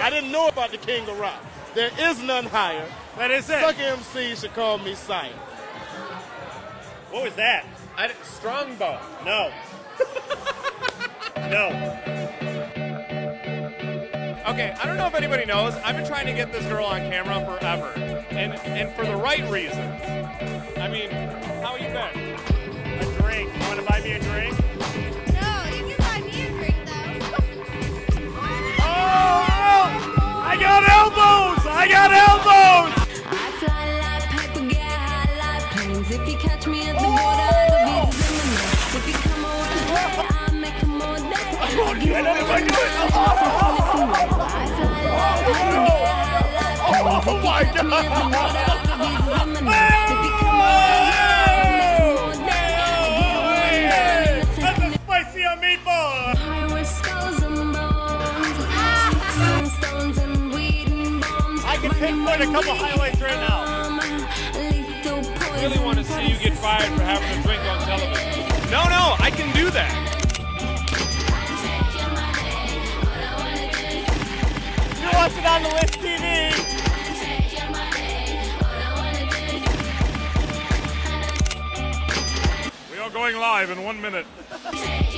I didn't know about the King of Rock. There is none higher. That is it. Sucker MC should call me Sire. What was that? Strongbow. No. No. Okay, I don't know if anybody knows, I've been trying to get this girl on camera forever, and for the right reasons. I mean, how are you been? A drink. You want to buy me a drink? No, you can buy me a drink, though. Oh! I got elbows! I got elbows! I fly like paper, get high like planes. If you catch me at the border, the visa's in the mix. If you come around, I'll make more than I do. Oh my God! That's a spicy meatball! I can pinpoint a couple highlights right now. I really want to see you get fired for having a drink on television. No, no, I can do that. You're watching OnTheList.TV. Going live in 1 minute.